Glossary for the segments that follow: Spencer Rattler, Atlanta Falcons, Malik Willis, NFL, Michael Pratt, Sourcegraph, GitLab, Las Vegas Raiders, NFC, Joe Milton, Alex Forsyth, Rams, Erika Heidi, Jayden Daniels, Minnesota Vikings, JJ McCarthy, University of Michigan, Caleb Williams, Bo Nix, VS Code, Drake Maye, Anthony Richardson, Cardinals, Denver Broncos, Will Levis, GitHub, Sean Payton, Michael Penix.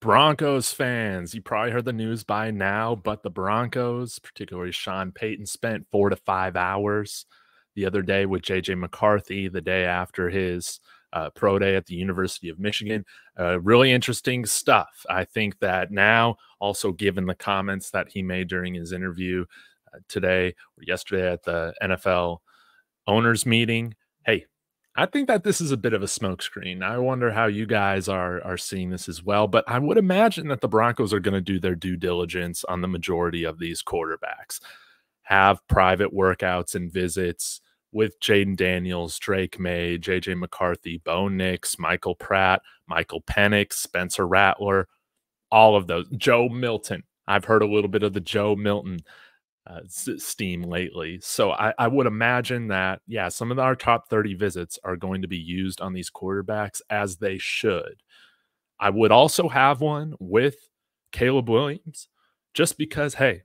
Broncos fans, you probably heard the news by now, but the Broncos, particularly Sean Payton, spent 4 to 5 hours the other day with JJ McCarthy the day after his pro day at the University of Michigan. Really interesting stuff. I think that now, also given the comments that he made during his interview today or yesterday at the NFL owners meeting, hey, I think that this is a bit of a smokescreen. I wonder how you guys are seeing this as well, but I would imagine that the Broncos are going to do their due diligence on the majority of these quarterbacks, have private workouts and visits with Jayden Daniels, Drake Maye, JJ McCarthy, Bo Nix, Michael Pratt, Michael Penix, Spencer Rattler, all of those. Joe Milton. I've heard a little bit of the Joe Milton steam lately. So I would imagine that, yeah, some of our top 30 visits are going to be used on these quarterbacks, as they should. I would also have one with Caleb Williams, just because, hey,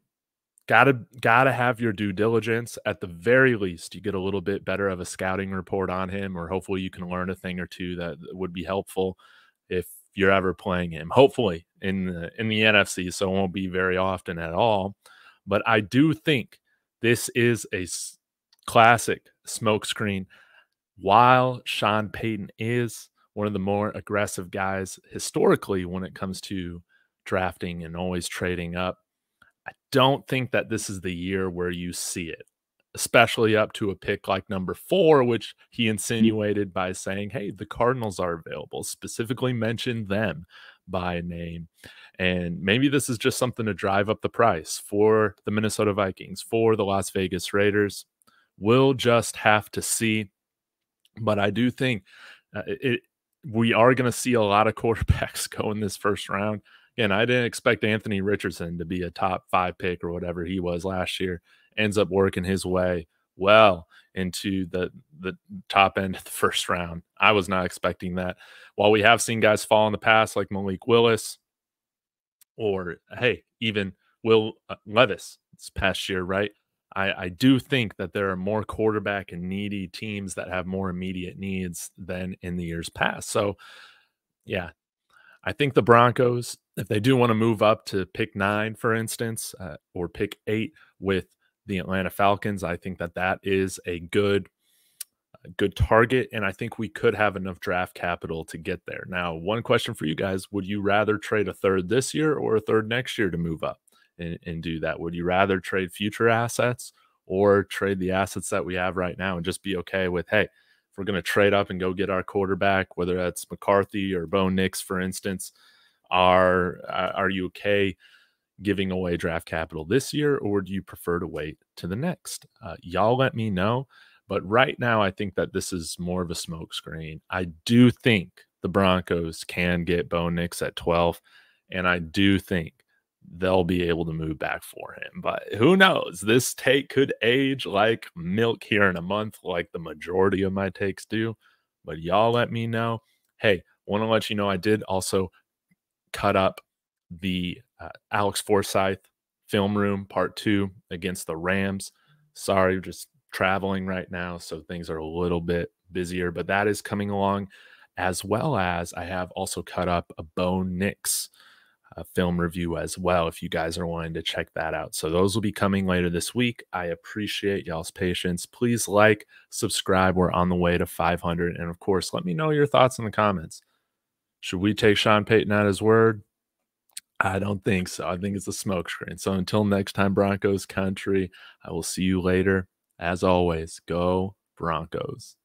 gotta have your due diligence. At the very least, you get a little bit better of a scouting report on him, or hopefully you can learn a thing or two that would be helpful if you're ever playing him, hopefully in the NFC, so it won't be very often at all. But I do think this is a classic smokescreen. While Sean Payton is one of the more aggressive guys historically when it comes to drafting and always trading up, I don't think that this is the year where you see it, especially up to a pick like number 4, which he insinuated by saying, hey, the Cardinals are available, specifically mentioned them by name. And maybe this is just something to drive up the price for the Minnesota Vikings, for the Las Vegas Raiders. We'll just have to see. But I do think we are going to see a lot of quarterbacks go in this first round. Again, I didn't expect Anthony Richardson to be a top 5 pick or whatever he was last year. Ends up working his way well into the top end of the first round. I was not expecting that. While we have seen guys fall in the past, like Malik Willis, or, hey, even Will Levis this past year, right? I do think that there are more quarterback and needy teams that have more immediate needs than in the years past. So, yeah, I think the Broncos, if they do want to move up to pick 9, for instance, or pick 8 with the Atlanta Falcons, I think that that is a good target, and I think we could have enough draft capital to get there. Now, one question for you guys: would you rather trade a third this year or a third next year to move up and do that? Would you rather trade future assets or trade the assets that we have right now and just be okay with, hey, if we're going to trade up and go get our quarterback, whether that's McCarthy or Bo Nix, for instance, are you okay giving away draft capital this year, or do you prefer to wait to the next? Y'all let me know. But right now, I think that this is more of a smokescreen. I do think the Broncos can get Bo Nix at 12, and I do think they'll be able to move back for him. But who knows? This take could age like milk here in a month, like the majority of my takes do. But y'all let me know. Hey, want to let you know I did also cut up the Alex Forsyth film room part 2 against the Rams. Sorry, just traveling right now, so things are a little bit busier, but that is coming along, as well as I have also cut up a Bo Nix film review as well, if you guys are wanting to check that out. So those will be coming later this week. I appreciate y'all's patience. Please like, subscribe. We're on the way to 500. And of course, let me know your thoughts in the comments. Should we take Sean Payton at his word? I don't think so. I think it's a smokescreen. So until next time, Broncos country, I will see you later. As always, go Broncos.